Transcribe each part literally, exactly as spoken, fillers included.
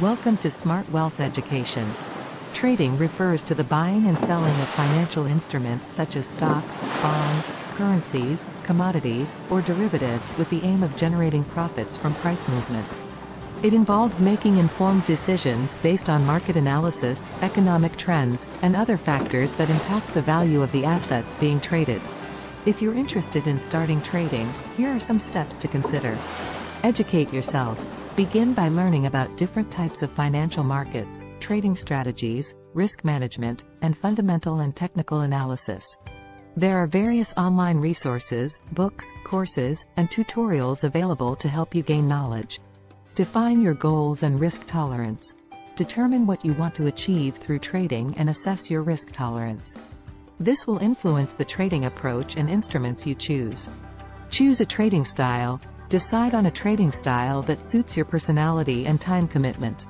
Welcome to Smart Wealth Education. Trading refers to the buying and selling of financial instruments such as stocks, bonds, currencies, commodities, or derivatives with the aim of generating profits from price movements. It involves making informed decisions based on market analysis, economic trends, and other factors that impact the value of the assets being traded. If you're interested in starting trading, here are some steps to consider. Educate yourself. Begin by learning about different types of financial markets, trading strategies, risk management, and fundamental and technical analysis. There are various online resources, books, courses, and tutorials available to help you gain knowledge. Define your goals and risk tolerance. Determine what you want to achieve through trading and assess your risk tolerance. This will influence the trading approach and instruments you choose. Choose a trading style. Decide on a trading style that suits your personality and time commitment.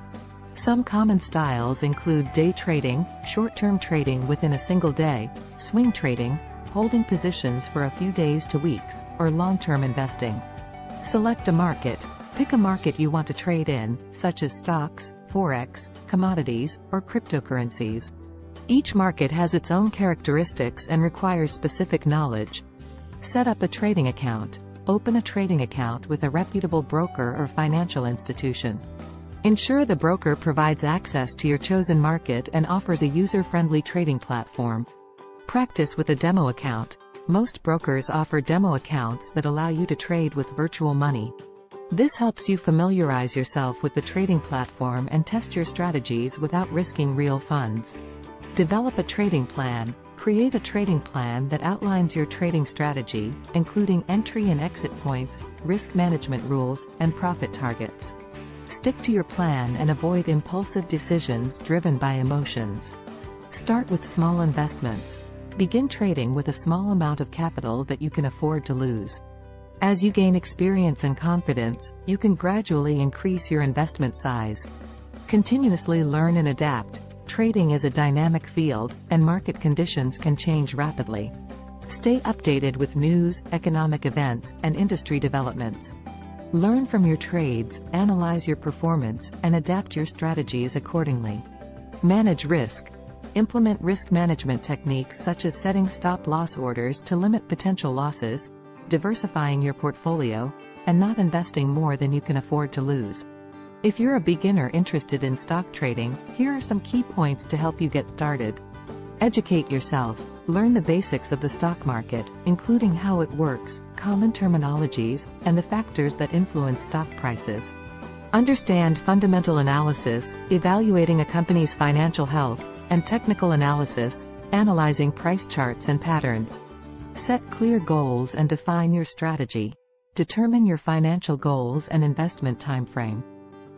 Some common styles include day trading, short-term trading within a single day, swing trading, holding positions for a few days to weeks, or long-term investing. Select a market. Pick a market you want to trade in, such as stocks, forex, commodities, or cryptocurrencies. Each market has its own characteristics and requires specific knowledge. Set up a trading account. Open a trading account with a reputable broker or financial institution. Ensure the broker provides access to your chosen market and offers a user-friendly trading platform. Practice with a demo account. Most brokers offer demo accounts that allow you to trade with virtual money. This helps you familiarize yourself with the trading platform and test your strategies without risking real funds. Develop a trading plan. Create a trading plan that outlines your trading strategy, including entry and exit points, risk management rules, and profit targets. Stick to your plan and avoid impulsive decisions driven by emotions. Start with small investments. Begin trading with a small amount of capital that you can afford to lose. As you gain experience and confidence, you can gradually increase your investment size. Continuously learn and adapt. Trading is a dynamic field, and market conditions can change rapidly. Stay updated with news, economic events, and industry developments. Learn from your trades, analyze your performance, and adapt your strategies accordingly. Manage risk. Implement risk management techniques such as setting stop-loss orders to limit potential losses, diversifying your portfolio, and not investing more than you can afford to lose. If you're a beginner interested in stock trading, here are some key points to help you get started. Educate yourself. Learn the basics of the stock market, including how it works, common terminologies, and the factors that influence stock prices. Understand fundamental analysis, evaluating a company's financial health, and technical analysis, analyzing price charts and patterns. Set clear goals and define your strategy. Determine your financial goals and investment timeframe.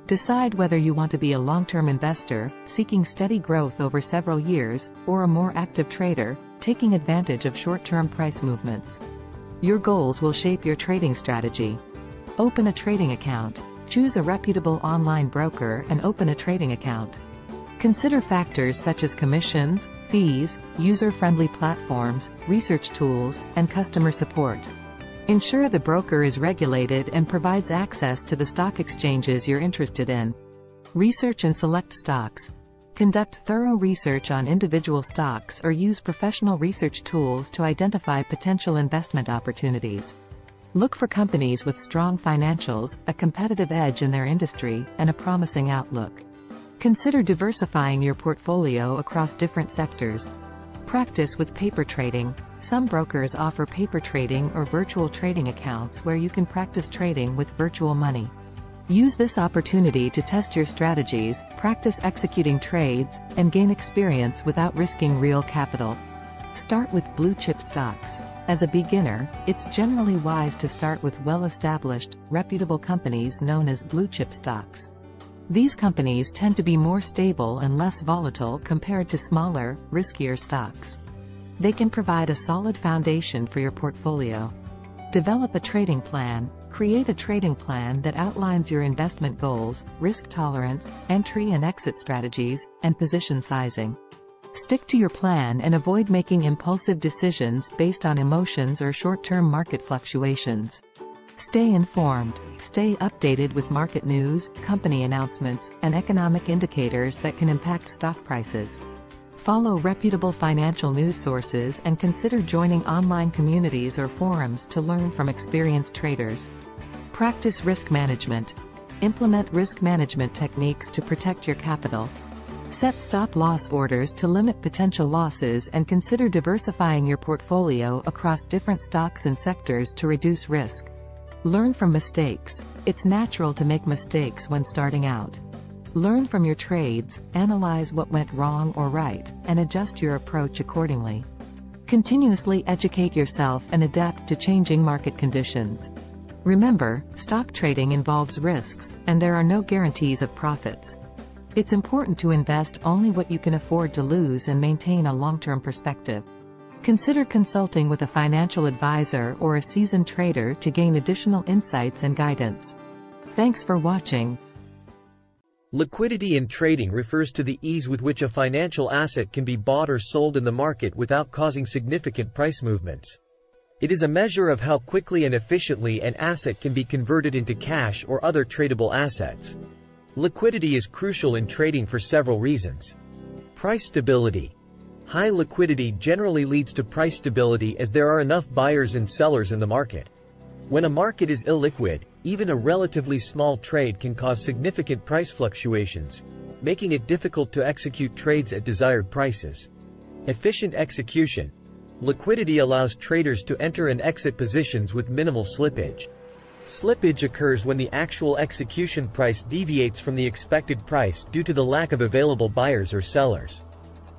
Decide whether you want to be a long-term investor, seeking steady growth over several years, or a more active trader, taking advantage of short-term price movements. Your goals will shape your trading strategy. Open a trading account. Choose a reputable online broker and open a trading account. Consider factors such as commissions, fees, user-friendly platforms, research tools, and customer support. Ensure the broker is regulated and provides access to the stock exchanges you're interested in. Research and select stocks. Conduct thorough research on individual stocks or use professional research tools to identify potential investment opportunities. Look for companies with strong financials, a competitive edge in their industry, and a promising outlook. Consider diversifying your portfolio across different sectors. Practice with paper trading. Some brokers offer paper trading or virtual trading accounts where you can practice trading with virtual money. Use this opportunity to test your strategies, practice executing trades, and gain experience without risking real capital. Start with blue-chip stocks. As a beginner, it's generally wise to start with well-established, reputable companies known as blue-chip stocks. These companies tend to be more stable and less volatile compared to smaller, riskier stocks. They can provide a solid foundation for your portfolio. Develop a trading plan. Create a trading plan that outlines your investment goals, risk tolerance, entry and exit strategies, and position sizing. Stick to your plan and avoid making impulsive decisions based on emotions or short-term market fluctuations. Stay informed, stay updated with market news, company announcements, and economic indicators that can impact stock prices. Follow reputable financial news sources and consider joining online communities or forums to learn from experienced traders. Practice risk management. Implement risk management techniques to protect your capital. Set stop-loss orders to limit potential losses and consider diversifying your portfolio across different stocks and sectors to reduce risk. Learn from mistakes. It's natural to make mistakes when starting out. Learn from your trades, analyze what went wrong or right, and adjust your approach accordingly. Continuously educate yourself and adapt to changing market conditions. Remember, stock trading involves risks, and there are no guarantees of profits. It's important to invest only what you can afford to lose and maintain a long-term perspective. Consider consulting with a financial advisor or a seasoned trader to gain additional insights and guidance. Thanks for watching. Liquidity in trading refers to the ease with which a financial asset can be bought or sold in the market without causing significant price movements. It is a measure of how quickly and efficiently an asset can be converted into cash or other tradable assets. Liquidity is crucial in trading for several reasons. Price stability. High liquidity generally leads to price stability as there are enough buyers and sellers in the market. When a market is illiquid, even a relatively small trade can cause significant price fluctuations, making it difficult to execute trades at desired prices. Efficient execution. Liquidity allows traders to enter and exit positions with minimal slippage. Slippage occurs when the actual execution price deviates from the expected price due to the lack of available buyers or sellers.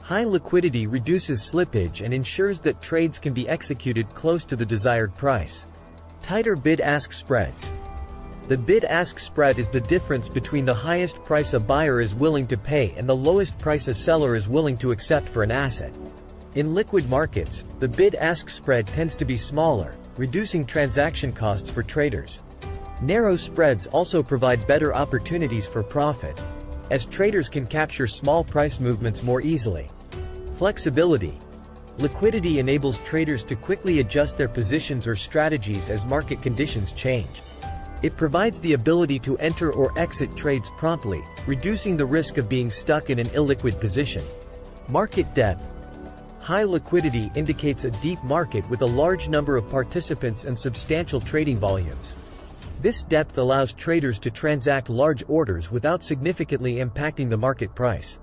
High liquidity reduces slippage and ensures that trades can be executed close to the desired price. Tighter bid-ask spreads. The bid-ask spread is the difference between the highest price a buyer is willing to pay and the lowest price a seller is willing to accept for an asset. In liquid markets, the bid-ask spread tends to be smaller, reducing transaction costs for traders. Narrow spreads also provide better opportunities for profit, as traders can capture small price movements more easily. Flexibility. Liquidity enables traders to quickly adjust their positions or strategies as market conditions change. It provides the ability to enter or exit trades promptly, reducing the risk of being stuck in an illiquid position. Market depth. High liquidity indicates a deep market with a large number of participants and substantial trading volumes. This depth allows traders to transact large orders without significantly impacting the market price.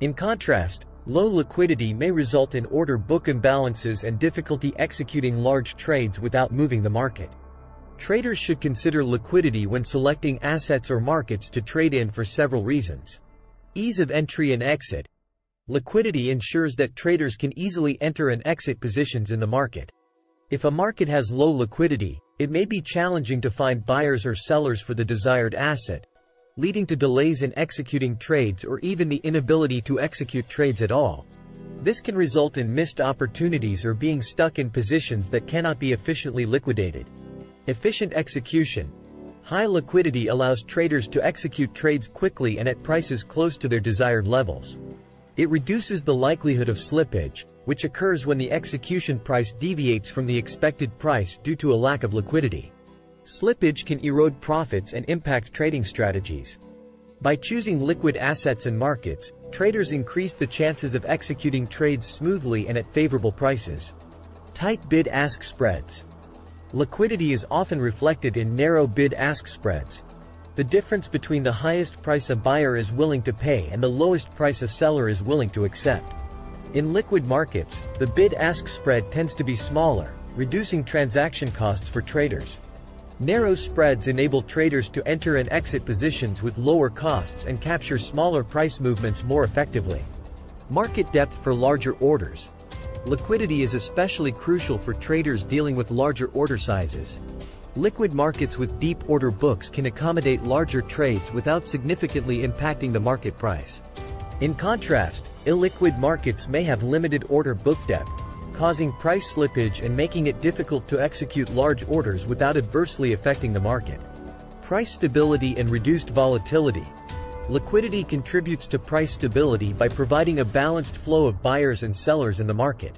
In contrast, low liquidity may result in order book imbalances and difficulty executing large trades without moving the market. Traders should consider liquidity when selecting assets or markets to trade in for several reasons. Ease of entry and exit. Liquidity ensures that traders can easily enter and exit positions in the market. If a market has low liquidity, it may be challenging to find buyers or sellers for the desired asset, leading to delays in executing trades or even the inability to execute trades at all. This can result in missed opportunities or being stuck in positions that cannot be efficiently liquidated. Efficient execution. High liquidity allows traders to execute trades quickly and at prices close to their desired levels. It reduces the likelihood of slippage, which occurs when the execution price deviates from the expected price due to a lack of liquidity. Slippage can erode profits and impact trading strategies. By choosing liquid assets and markets, traders increase the chances of executing trades smoothly and at favorable prices. Tight bid-ask spreads. Liquidity is often reflected in narrow bid-ask spreads. The difference between the highest price a buyer is willing to pay and the lowest price a seller is willing to accept. In liquid markets, the bid-ask spread tends to be smaller, reducing transaction costs for traders. Narrow spreads enable traders to enter and exit positions with lower costs and capture smaller price movements more effectively. Market depth for larger orders. Liquidity is especially crucial for traders dealing with larger order sizes. Liquid markets with deep order books can accommodate larger trades without significantly impacting the market price. In contrast, illiquid markets may have limited order book depth, causing price slippage and making it difficult to execute large orders without adversely affecting the market. Price stability and reduced volatility. Liquidity contributes to price stability by providing a balanced flow of buyers and sellers in the market.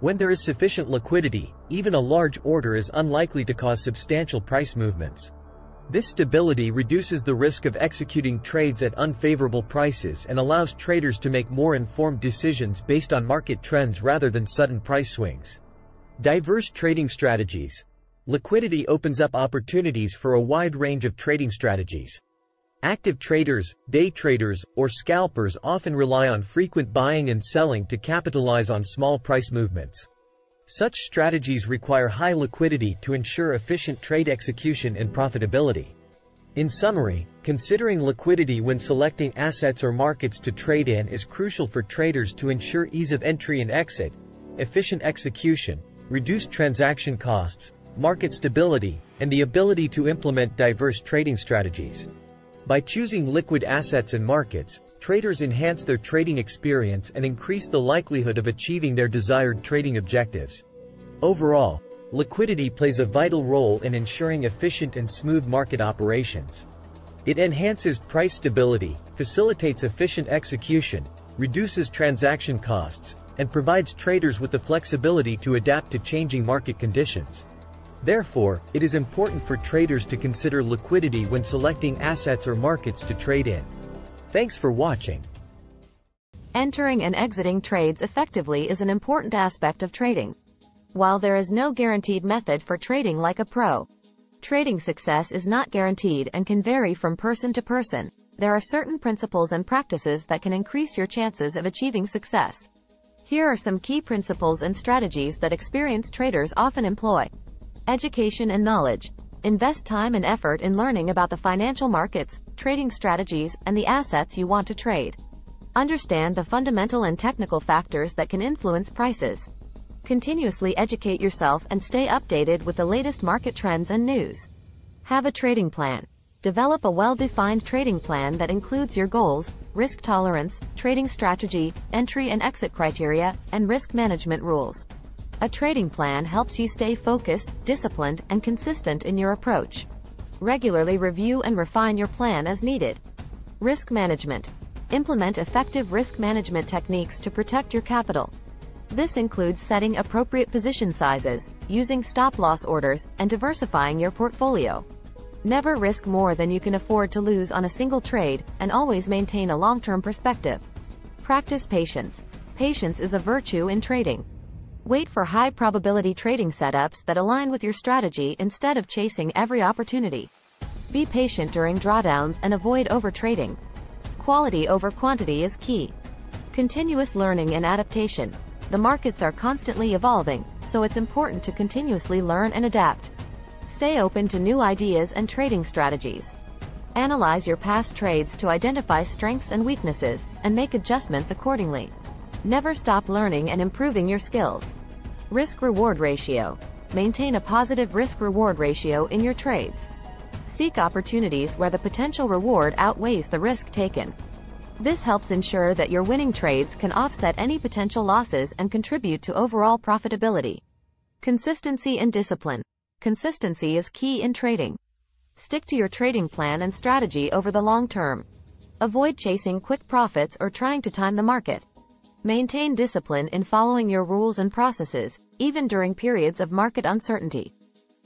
When there is sufficient liquidity, even a large order is unlikely to cause substantial price movements. This stability reduces the risk of executing trades at unfavorable prices and allows traders to make more informed decisions based on market trends rather than sudden price swings. Diverse trading strategies. Liquidity opens up opportunities for a wide range of trading strategies. Active traders, day traders, or scalpers often rely on frequent buying and selling to capitalize on small price movements. Such strategies require high liquidity to ensure efficient trade execution and profitability. In summary, considering liquidity when selecting assets or markets to trade in is crucial for traders to ensure ease of entry and exit, efficient execution, reduced transaction costs, market stability, and the ability to implement diverse trading strategies. By choosing liquid assets and markets, traders enhance their trading experience and increase the likelihood of achieving their desired trading objectives. Overall, liquidity plays a vital role in ensuring efficient and smooth market operations. It enhances price stability, facilitates efficient execution, reduces transaction costs, and provides traders with the flexibility to adapt to changing market conditions. Therefore, it is important for traders to consider liquidity when selecting assets or markets to trade in. Thanks for watching. Entering and exiting trades effectively is an important aspect of trading. While there is no guaranteed method for trading like a pro, trading success is not guaranteed and can vary from person to person. There are certain principles and practices that can increase your chances of achieving success. Here are some key principles and strategies that experienced traders often employ. Education and knowledge. Invest time and effort in learning about the financial markets, trading strategies, and the assets you want to trade. Understand the fundamental and technical factors that can influence prices. Continuously educate yourself and stay updated with the latest market trends and news. Have a trading plan. Develop a well-defined trading plan that includes your goals, risk tolerance, trading strategy, entry and exit criteria, and risk management rules. A trading plan helps you stay focused, disciplined, and consistent in your approach. Regularly review and refine your plan as needed. Risk management. Implement effective risk management techniques to protect your capital. This includes setting appropriate position sizes, using stop-loss orders, and diversifying your portfolio. Never risk more than you can afford to lose on a single trade, and always maintain a long-term perspective. Practice patience. Patience is a virtue in trading. Wait for high-probability trading setups that align with your strategy instead of chasing every opportunity. Be patient during drawdowns and avoid overtrading. Quality over quantity is key. Continuous learning and adaptation. The markets are constantly evolving, so it's important to continuously learn and adapt. Stay open to new ideas and trading strategies. Analyze your past trades to identify strengths and weaknesses, and make adjustments accordingly. Never stop learning and improving your skills. Risk-reward ratio. Maintain a positive risk-reward ratio in your trades. Seek opportunities where the potential reward outweighs the risk taken. This helps ensure that your winning trades can offset any potential losses and contribute to overall profitability. Consistency and discipline. Consistency is key in trading. Stick to your trading plan and strategy over the long term. Avoid chasing quick profits or trying to time the market. Maintain discipline in following your rules and processes, even during periods of market uncertainty.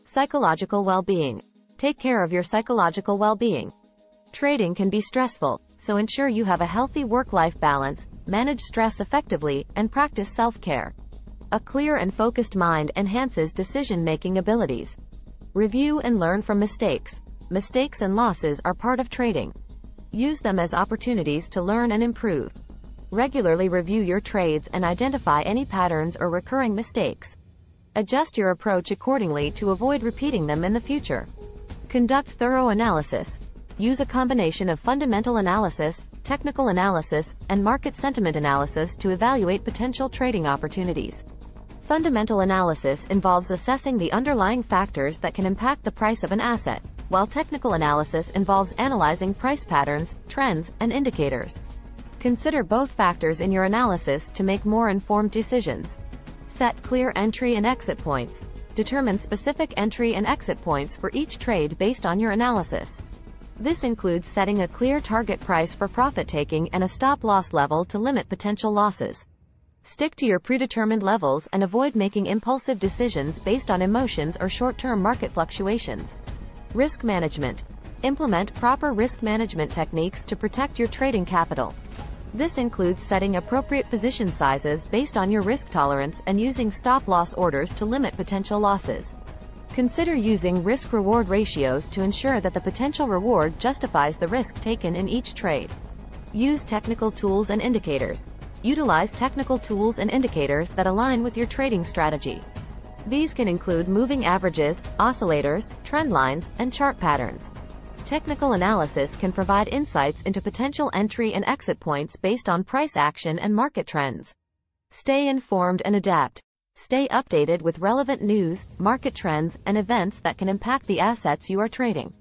Psychological well-being. Take care of your psychological well-being. Trading can be stressful, so ensure you have a healthy work-life balance, manage stress effectively, and practice self-care. A clear and focused mind enhances decision-making abilities. Review and learn from mistakes. Mistakes and losses are part of trading. Use them as opportunities to learn and improve. Regularly review your trades and identify any patterns or recurring mistakes. Adjust your approach accordingly to avoid repeating them in the future. Conduct thorough analysis. Use a combination of fundamental analysis, technical analysis, and market sentiment analysis to evaluate potential trading opportunities. Fundamental analysis involves assessing the underlying factors that can impact the price of an asset, while technical analysis involves analyzing price patterns, trends, and indicators. Consider both factors in your analysis to make more informed decisions. Set clear entry and exit points. Determine specific entry and exit points for each trade based on your analysis. This includes setting a clear target price for profit-taking and a stop-loss level to limit potential losses. Stick to your predetermined levels and avoid making impulsive decisions based on emotions or short-term market fluctuations. Risk management. Implement proper risk management techniques to protect your trading capital. This includes setting appropriate position sizes based on your risk tolerance and using stop-loss orders to limit potential losses. Consider using risk-reward ratios to ensure that the potential reward justifies the risk taken in each trade. Use technical tools and indicators. Utilize technical tools and indicators that align with your trading strategy. These can include moving averages, oscillators, trend lines, and chart patterns. Technical analysis can provide insights into potential entry and exit points based on price action and market trends. Stay informed and adapt. Stay updated with relevant news, market trends, and events that can impact the assets you are trading.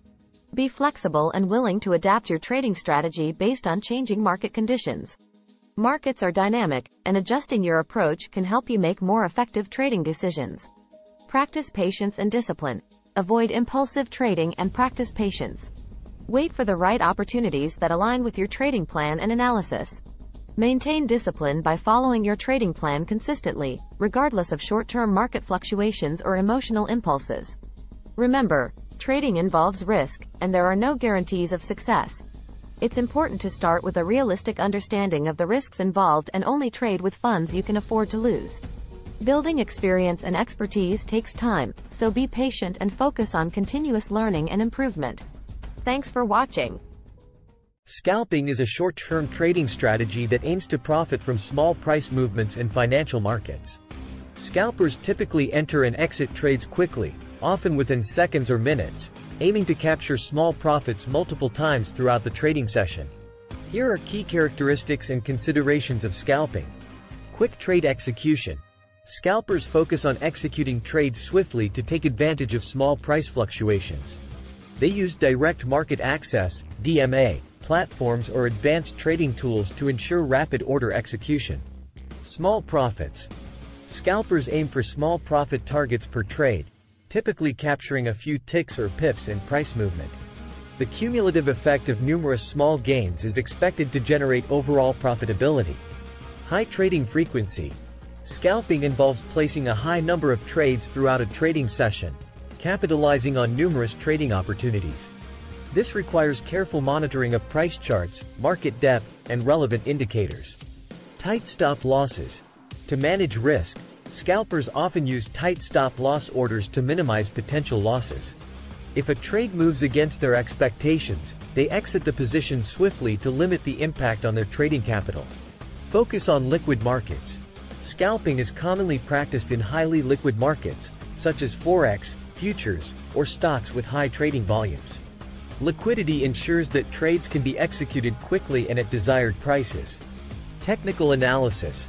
Be flexible and willing to adapt your trading strategy based on changing market conditions. Markets are dynamic, and adjusting your approach can help you make more effective trading decisions. Practice patience and discipline. Avoid impulsive trading and practice patience. Wait for the right opportunities that align with your trading plan and analysis. Maintain discipline by following your trading plan consistently, regardless of short-term market fluctuations or emotional impulses. Remember, trading involves risk, and there are no guarantees of success. It's important to start with a realistic understanding of the risks involved and only trade with funds you can afford to lose. Building experience and expertise takes time, so be patient and focus on continuous learning and improvement. Thanks for watching. Scalping is a short-term trading strategy that aims to profit from small price movements in financial markets. Scalpers typically enter and exit trades quickly, often within seconds or minutes, aiming to capture small profits multiple times throughout the trading session. Here are key characteristics and considerations of scalping. Quick trade execution. Scalpers focus on executing trades swiftly to take advantage of small price fluctuations. They use direct market access, D M A, platforms or advanced trading tools to ensure rapid order execution. Small profits. Scalpers aim for small profit targets per trade, typically capturing a few ticks or pips in price movement. The cumulative effect of numerous small gains is expected to generate overall profitability. High trading frequency. Scalping involves placing a high number of trades throughout a trading session, capitalizing on numerous trading opportunities. This requires careful monitoring of price charts, market depth, and relevant indicators. Tight stop losses. To manage risk, scalpers often use tight stop loss orders to minimize potential losses. If a trade moves against their expectations, they exit the position swiftly to limit the impact on their trading capital. Focus on liquid markets. Scalping is commonly practiced in highly liquid markets, such as forex, futures, or stocks with high trading volumes. Liquidity ensures that trades can be executed quickly and at desired prices. Technical analysis.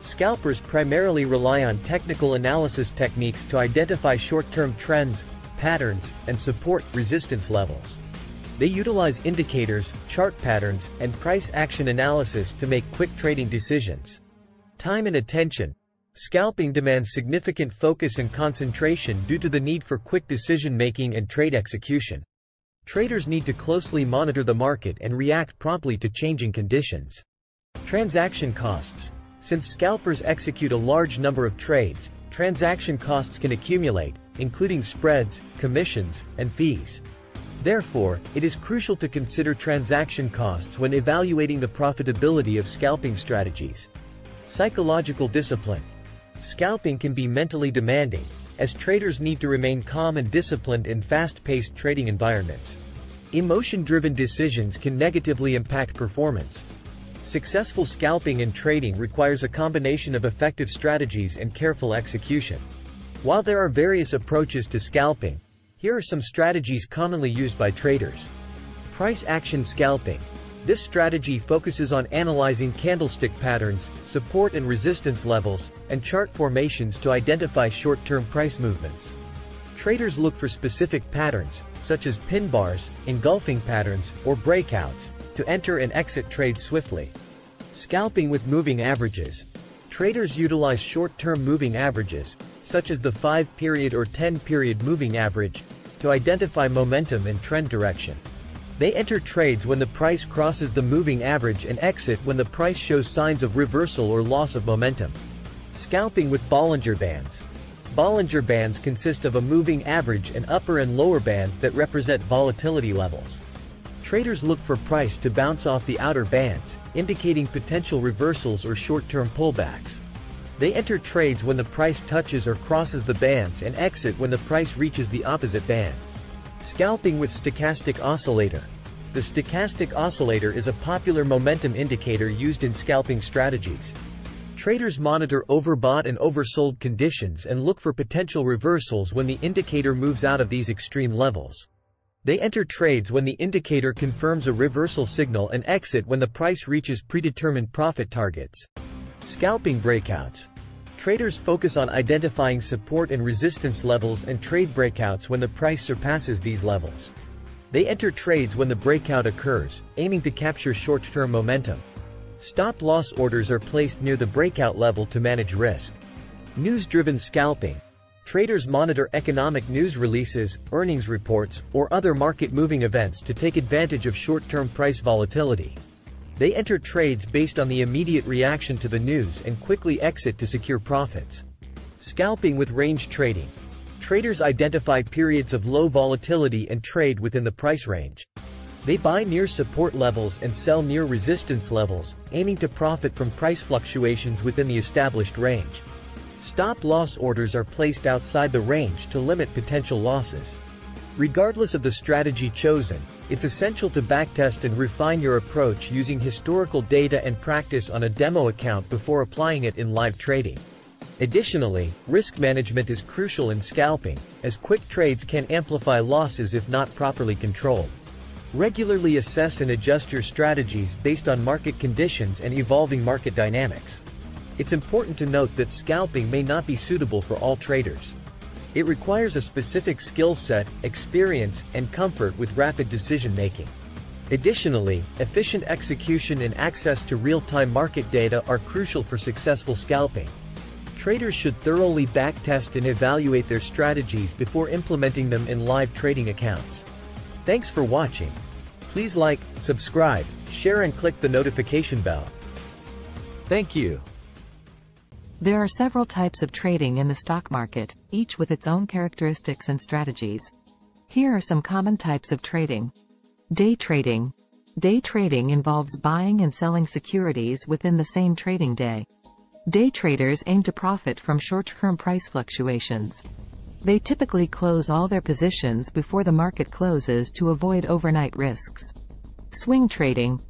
Scalpers primarily rely on technical analysis techniques to identify short-term trends, patterns, and support resistance levels. They utilize indicators, chart patterns, and price action analysis to make quick trading decisions. Time and attention. Scalping demands significant focus and concentration due to the need for quick decision-making and trade execution. Traders need to closely monitor the market and react promptly to changing conditions. Transaction costs. Since scalpers execute a large number of trades, transaction costs can accumulate, including spreads, commissions, and fees. Therefore, it is crucial to consider transaction costs when evaluating the profitability of scalping strategies. Psychological discipline. Scalping can be mentally demanding, as traders need to remain calm and disciplined in fast-paced trading environments. Emotion-driven decisions can negatively impact performance. Successful scalping and trading requires a combination of effective strategies and careful execution. While there are various approaches to scalping, here are some strategies commonly used by traders. Price action scalping. This strategy focuses on analyzing candlestick patterns, support and resistance levels, and chart formations to identify short-term price movements. Traders look for specific patterns, such as pin bars, engulfing patterns, or breakouts, to enter and exit trades swiftly. Scalping with moving averages. Traders utilize short-term moving averages, such as the five-period or ten-period moving average, to identify momentum and trend direction. They enter trades when the price crosses the moving average and exit when the price shows signs of reversal or loss of momentum. Scalping with Bollinger Bands. Bollinger Bands consist of a moving average and upper and lower bands that represent volatility levels. Traders look for price to bounce off the outer bands, indicating potential reversals or short-term pullbacks. They enter trades when the price touches or crosses the bands and exit when the price reaches the opposite band. Scalping with Stochastic Oscillator. The stochastic oscillator is a popular momentum indicator used in scalping strategies. Traders monitor overbought and oversold conditions and look for potential reversals when the indicator moves out of these extreme levels. They enter trades when the indicator confirms a reversal signal and exit when the price reaches predetermined profit targets. Scalping breakouts. Traders focus on identifying support and resistance levels and trade breakouts when the price surpasses these levels. They enter trades when the breakout occurs, aiming to capture short-term momentum. Stop-loss orders are placed near the breakout level to manage risk. News-driven scalping. Traders monitor economic news releases, earnings reports, or other market-moving events to take advantage of short-term price volatility. They enter trades based on the immediate reaction to the news and quickly exit to secure profits. Scalping with range trading. Traders identify periods of low volatility and trade within the price range. They buy near support levels and sell near resistance levels, aiming to profit from price fluctuations within the established range. Stop-loss orders are placed outside the range to limit potential losses. Regardless of the strategy chosen, it's essential to backtest and refine your approach using historical data and practice on a demo account before applying it in live trading. Additionally, risk management is crucial in scalping, as quick trades can amplify losses if not properly controlled. Regularly assess and adjust your strategies based on market conditions and evolving market dynamics. It's important to note that scalping may not be suitable for all traders. It requires a specific skill set, experience, and comfort with rapid decision-making. Additionally, efficient execution and access to real-time market data are crucial for successful scalping. Traders should thoroughly backtest and evaluate their strategies before implementing them in live trading accounts. Thanks for watching. Please like, subscribe, share, and click the notification bell. Thank you. There are several types of trading in the stock market, each with its own characteristics and strategies. Here are some common types of trading. Day trading. Day trading involves buying and selling securities within the same trading day. Day traders aim to profit from short-term price fluctuations. They typically close all their positions before the market closes to avoid overnight risks. Swing trading.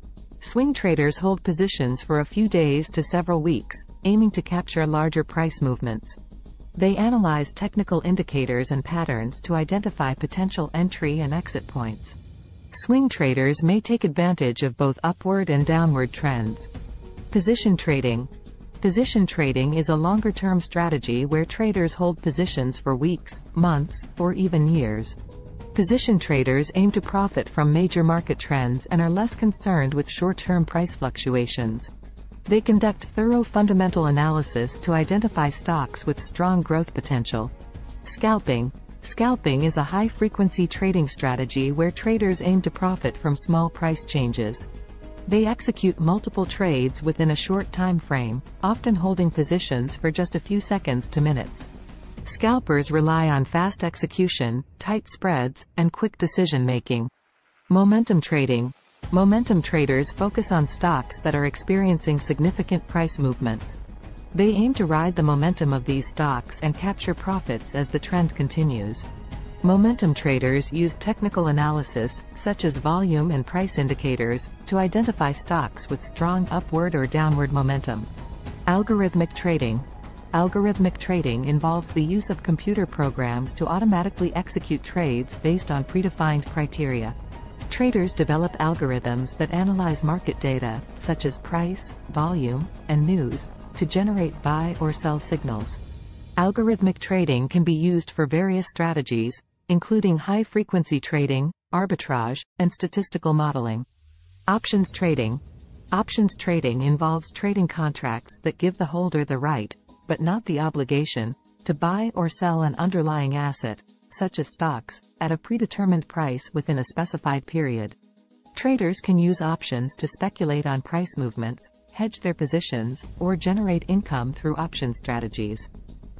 Swing traders hold positions for a few days to several weeks, aiming to capture larger price movements. They analyze technical indicators and patterns to identify potential entry and exit points. Swing traders may take advantage of both upward and downward trends. Position trading. Position trading is a longer-term strategy where traders hold positions for weeks, months, or even years. Position traders aim to profit from major market trends and are less concerned with short-term price fluctuations. They conduct thorough fundamental analysis to identify stocks with strong growth potential. Scalping. Scalping is a high-frequency trading strategy where traders aim to profit from small price changes. They execute multiple trades within a short time frame, often holding positions for just a few seconds to minutes. Scalpers rely on fast execution, tight spreads, and quick decision-making. Momentum trading. Momentum traders focus on stocks that are experiencing significant price movements. They aim to ride the momentum of these stocks and capture profits as the trend continues. Momentum traders use technical analysis, such as volume and price indicators, to identify stocks with strong upward or downward momentum. Algorithmic trading. Algorithmic trading involves the use of computer programs to automatically execute trades based on predefined criteria. Traders develop algorithms that analyze market data, such as price, volume, and news, to generate buy or sell signals. Algorithmic trading can be used for various strategies, including high-frequency trading, arbitrage, and statistical modeling. Options trading. Options trading involves trading contracts that give the holder the right, but not the obligation, to buy or sell an underlying asset, such as stocks, at a predetermined price within a specified period. Traders can use options to speculate on price movements, hedge their positions, or generate income through option strategies.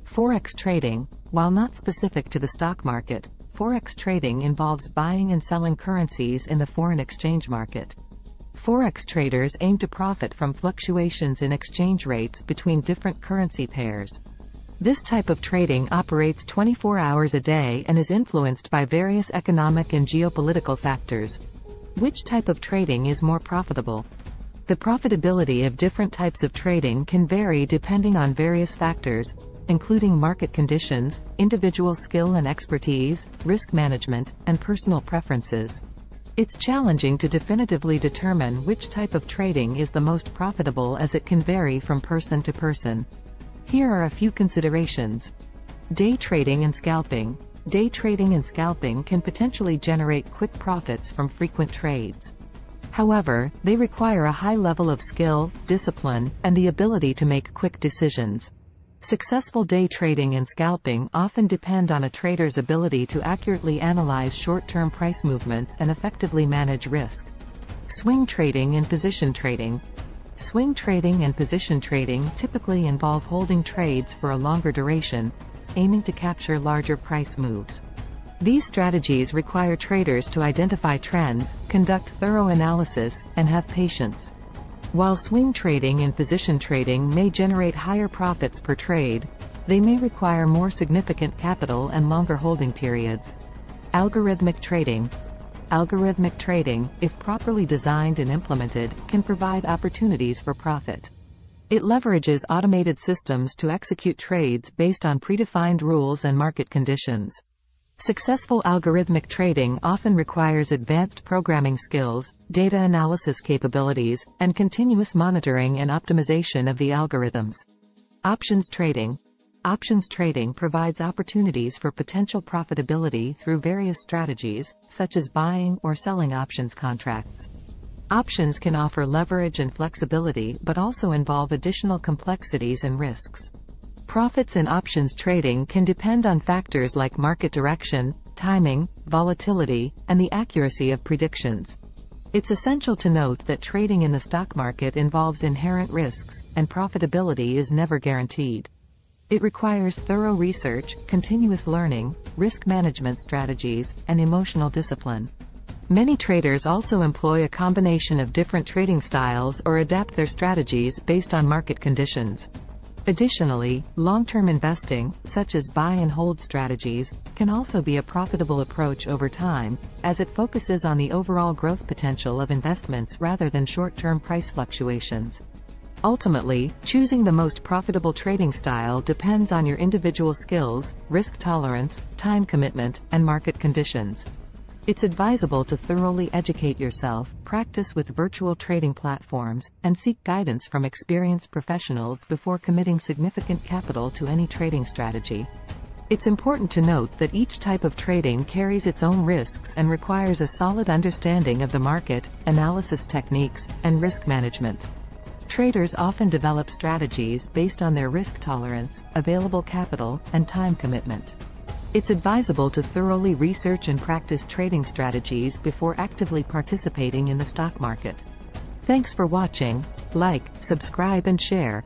Forex trading, while not specific to the stock market, Forex trading involves buying and selling currencies in the foreign exchange market. Forex traders aim to profit from fluctuations in exchange rates between different currency pairs. This type of trading operates twenty-four hours a day and is influenced by various economic and geopolitical factors. Which type of trading is more profitable? The profitability of different types of trading can vary depending on various factors, including market conditions, individual skill and expertise, risk management, and personal preferences. It's challenging to definitively determine which type of trading is the most profitable, as it can vary from person to person. Here are a few considerations. Day trading and scalping. Day trading and scalping can potentially generate quick profits from frequent trades. However, they require a high level of skill, discipline, and the ability to make quick decisions. Successful day trading and scalping often depend on a trader's ability to accurately analyze short-term price movements and effectively manage risk. Swing trading and position trading. Swing trading and position trading typically involve holding trades for a longer duration, aiming to capture larger price moves. These strategies require traders to identify trends, conduct thorough analysis, and have patience. While swing trading and position trading may generate higher profits per trade, they may require more significant capital and longer holding periods. Algorithmic trading. Algorithmic trading, if properly designed and implemented, can provide opportunities for profit. It leverages automated systems to execute trades based on predefined rules and market conditions. Successful algorithmic trading often requires advanced programming skills, data analysis capabilities, and continuous monitoring and optimization of the algorithms. Options trading. Options trading provides opportunities for potential profitability through various strategies, such as buying or selling options contracts. Options can offer leverage and flexibility, but also involve additional complexities and risks. Profits in options trading can depend on factors like market direction, timing, volatility, and the accuracy of predictions. It's essential to note that trading in the stock market involves inherent risks, and profitability is never guaranteed. It requires thorough research, continuous learning, risk management strategies, and emotional discipline. Many traders also employ a combination of different trading styles or adapt their strategies based on market conditions. Additionally, long-term investing, such as buy and hold strategies, can also be a profitable approach over time, as it focuses on the overall growth potential of investments rather than short-term price fluctuations. Ultimately, choosing the most profitable trading style depends on your individual skills, risk tolerance, time commitment, and market conditions. It's advisable to thoroughly educate yourself, practice with virtual trading platforms, and seek guidance from experienced professionals before committing significant capital to any trading strategy. It's important to note that each type of trading carries its own risks and requires a solid understanding of the market, analysis techniques, and risk management. Traders often develop strategies based on their risk tolerance, available capital, and time commitment. It's advisable to thoroughly research and practice trading strategies before actively participating in the stock market. Thanks for watching. Like, subscribe, and share.